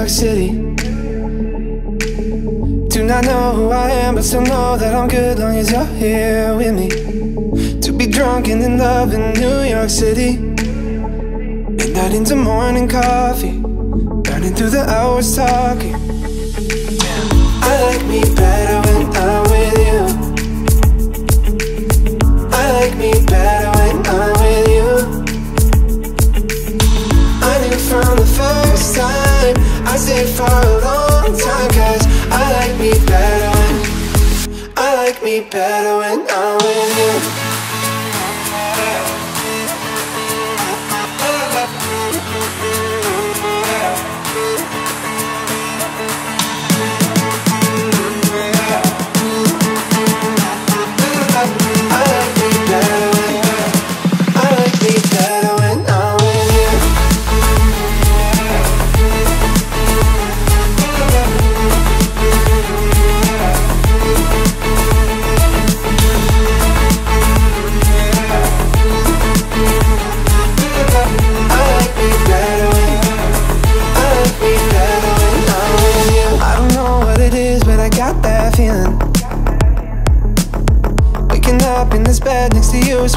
York City. Do not know who I am, but still know that I'm good long as you're here with me. To be drunk and in love in New York City, midnight into morning coffee, burning through the hours talking. Damn, I like me better when I'm with you. I like me better when I'm with you. I knew from the first time, I stayed for a long time, 'cause I like me better when, I like me better when I'm with you.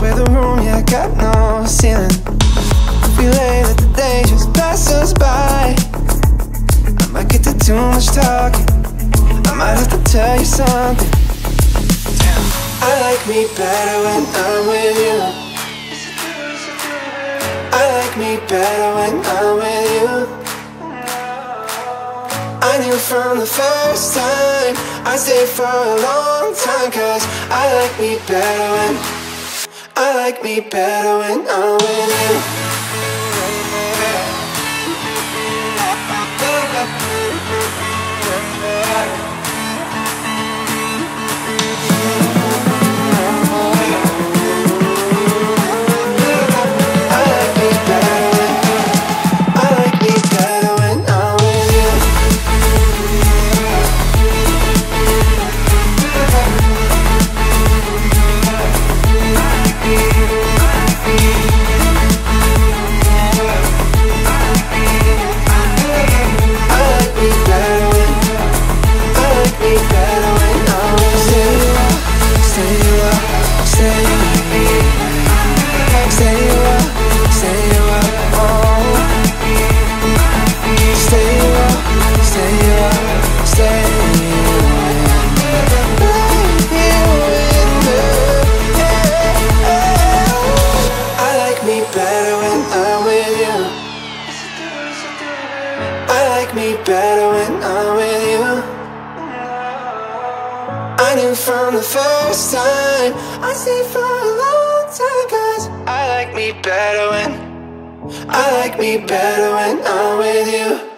Where the room, yeah, got no ceiling. We lay that the day just passes by. I might get to too much talking, I might have to tell you something. Damn. I like me better when I'm with you. I like me better when I'm with you. I knew from the first time, I stayed for a long time, 'cause I like me better when, I like me better when I'm with you. I like me better when I'm with you.